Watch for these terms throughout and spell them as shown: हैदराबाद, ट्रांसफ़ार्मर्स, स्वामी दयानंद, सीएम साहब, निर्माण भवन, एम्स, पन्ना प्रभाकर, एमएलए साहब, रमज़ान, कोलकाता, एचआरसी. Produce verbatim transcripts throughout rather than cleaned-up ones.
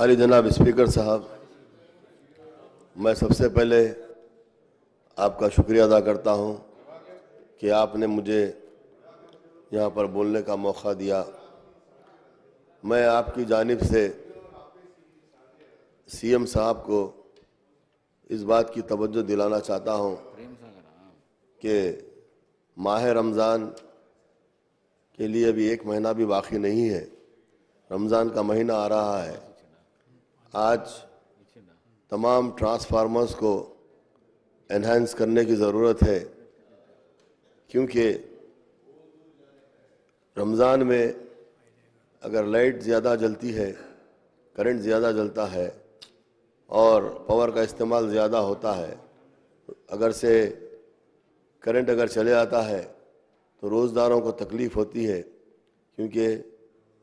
अली जनाब स्पीकर साहब, मैं सबसे पहले आपका शुक्रिया अदा करता हूं कि आपने मुझे यहां पर बोलने का मौका दिया। मैं आपकी जानिब से सीएम साहब को इस बात की तवज्जो दिलाना चाहता हूं कि माह रमज़ान के लिए अभी एक महीना भी बाकी नहीं है, रमज़ान का महीना आ रहा है। आज तमाम ट्रांसफ़ार्मर्स को एनहांस करने की ज़रूरत है, क्योंकि रमज़ान में अगर लाइट ज़्यादा जलती है, करंट ज़्यादा जलता है और पावर का इस्तेमाल ज़्यादा होता है, अगर से करंट अगर चले आता है तो रोज़दारों को तकलीफ़ होती है, क्योंकि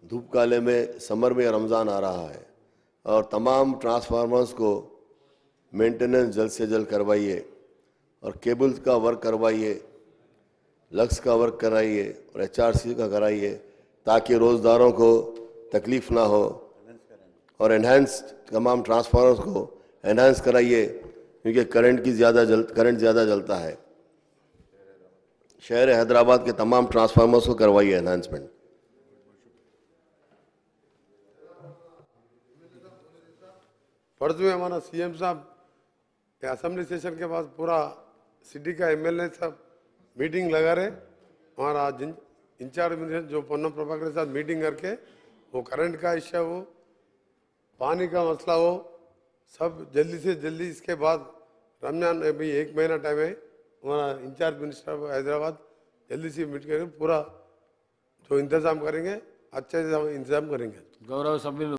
धूप काले में समर में रमज़ान आ रहा है। और तमाम ट्रांसफ़ार्मर्स को मेंटेनेंस जल्द से जल्द करवाइए और केबल्स का वर्क करवाइए, लक्स का वर्क कराइए और एचआरसी का कराइए, ताकि रोज़दारों को तकलीफ़ ना हो। और एनहांस तमाम ट्रांसफ़ार्मर्स को एनहांस कराइए, क्योंकि करंट की ज़्यादा जल करंट ज़्यादा जलता है। शहर हैदराबाद के तमाम ट्रांसफ़ार्मर्स को करवाइए एनहांसमेंट। फर्ज में हमारा सीएम साहब असम्बली सेशन के पास पूरा सिटी का एमएलए साहब मीटिंग लगा रहे। हमारा इंचार्ज मिनिस्टर जो पन्ना प्रभाकर के साथ मीटिंग करके वो करंट का इश्यू हो, पानी का मसला हो, सब जल्दी से जल्दी इसके बाद रमज़ान अभी एक महीना टाइम है, हमारा इंचार्ज मिनिस्टर हैदराबाद जल्दी से मीट करके पूरा जो इंतज़ाम करेंगे अच्छे से इंतज़ाम करेंगे। गौरव सब